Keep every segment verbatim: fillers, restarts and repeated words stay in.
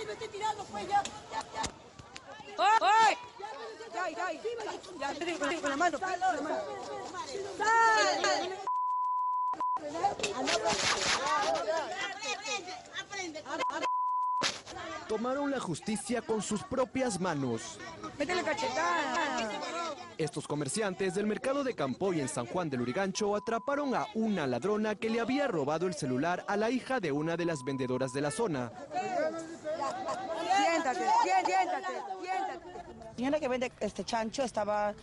te lo esté tirando, pues ya. ya, ya. ¡Ay! ¡Ay! ¡Ay! Ya, ya, con la mano. ¡Sal! Tomaron la justicia con sus propias manos. ¡Métele cachetada! Estos comerciantes del mercado de Campoy en San Juan de Lurigancho atraparon a una ladrona que le había robado el celular a la hija de una de las vendedoras de la zona. Siéntate, siéntate, siéntate. La señora que vende este chancho estaba,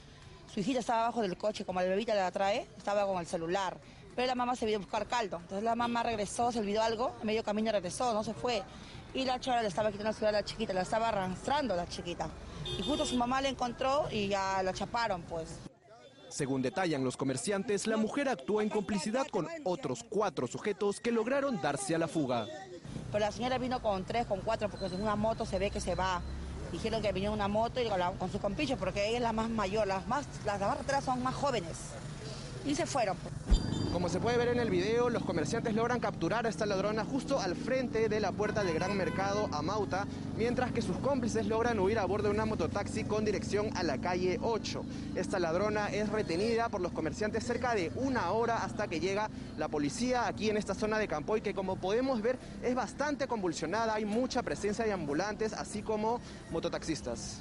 su hijita estaba abajo del coche, como la bebita la trae, estaba con el celular. Pero la mamá se vino a buscar caldo, entonces la mamá regresó, se olvidó algo, en medio camino regresó, no se fue. Y la chora le estaba quitando el celular a la chiquita, la estaba arrastrando a la chiquita. Y justo su mamá la encontró y ya la chaparon, pues. Según detallan los comerciantes, la mujer actuó en complicidad con otros cuatro sujetos que lograron darse a la fuga. Pero la señora vino con tres, con cuatro, porque en una moto se ve que se va. Dijeron que vino una moto y con, la, con su compiche, porque ella es la más mayor, las más, las más atrás son más jóvenes. Y se fueron. Como se puede ver en el video, los comerciantes logran capturar a esta ladrona justo al frente de la puerta del Gran Mercado Amauta, mientras que sus cómplices logran huir a bordo de una mototaxi con dirección a la calle ocho. Esta ladrona es retenida por los comerciantes cerca de una hora hasta que llega la policía aquí en esta zona de Campoy, que como podemos ver es bastante convulsionada, hay mucha presencia de ambulantes así como mototaxistas.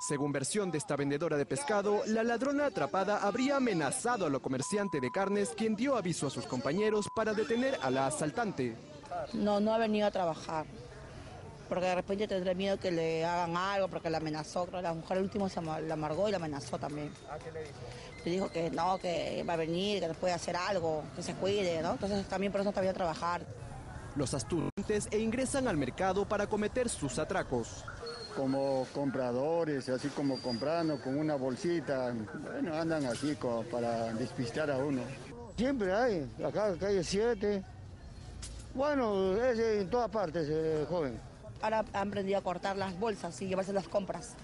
Según versión de esta vendedora de pescado, la ladrona atrapada habría amenazado a la comerciante de carnes, quien dio aviso a sus compañeros para detener a la asaltante. No, no ha venido a trabajar, porque de repente tendrá miedo que le hagan algo, porque la amenazó, creo que la mujer al último se la amargó y la amenazó también. ¿Qué le dijo? Le dijo que no, que va a venir, que nos puede hacer algo, que se cuide, ¿no? Entonces también por eso no está bien a trabajar. Los asturantes e ingresan al mercado para cometer sus atracos. Como compradores, así como comprando con una bolsita, bueno, andan así como para despistar a uno. Siempre hay, acá calle siete, bueno, es en todas partes, eh, joven. Ahora han aprendido a cortar las bolsas y llevarse las compras.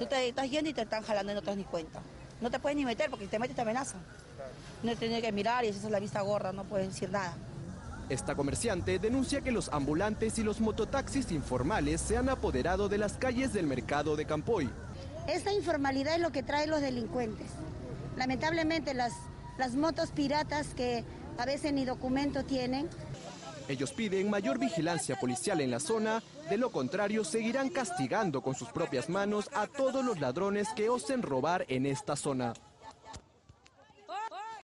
Tú te estás yendo y te están jalando y no te das ni cuenta. No te puedes ni meter porque si te metes te amenazan. No tienes que mirar y esa es la vista gorda, no puedes decir nada. Esta comerciante denuncia que los ambulantes y los mototaxis informales se han apoderado de las calles del mercado de Campoy. Esta informalidad es lo que trae los delincuentes. Lamentablemente las, las motos piratas que a veces ni documento tienen. Ellos piden mayor vigilancia policial en la zona, de lo contrario seguirán castigando con sus propias manos a todos los ladrones que osen robar en esta zona.